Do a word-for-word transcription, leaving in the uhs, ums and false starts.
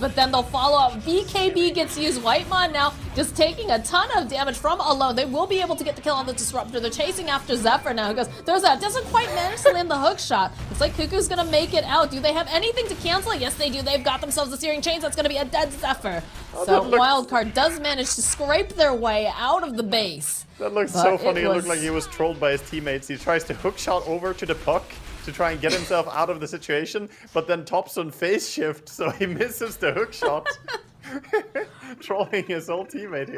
but then they'll follow up. B K B gets used. Whitemon now just taking a ton of damage from Alone. They will be able to get the kill on the Disruptor. They're chasing after Xepher now, because there's that. Doesn't quite manage to land the hook shot. Looks like Cuckoo's gonna make it out. Do they have anything to cancel? Yes, they do. They've got themselves a Searing Chains. That's gonna be a dead Xepher. Oh, so Wildcard does manage to scrape their way out of the base. That looks but so funny. It, was... it looked like he was trolled by his teammates. He tries to hook shot over to the puck to try and get himself out of the situation, but then Topson face shift, so he misses the hook shot, trolling his old teammate here.